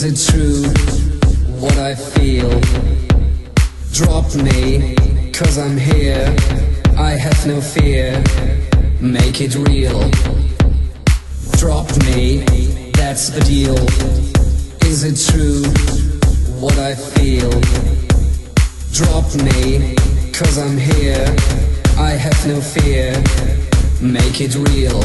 Is it true what I feel? Drop me, cause I'm here. I have no fear, make it real. Drop me, that's the deal. Is it true what I feel? Drop me, cause I'm here. I have no fear, make it real.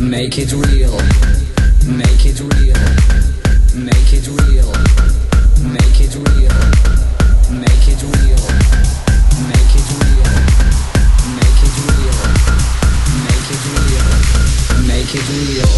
Make it real, make it real, make it real, make it real, make it real, make it real, make it real, make it real, make it real.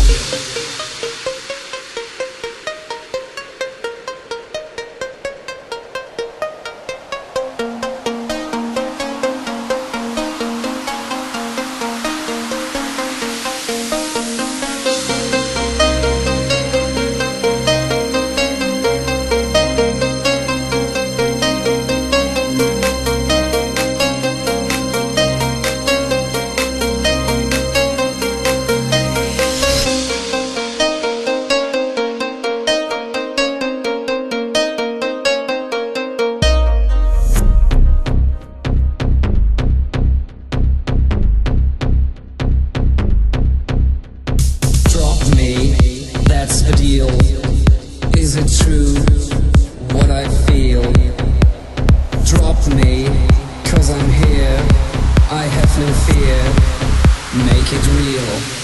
Is it true what I feel? Drop me, cause I'm here. I have no fear, make it real.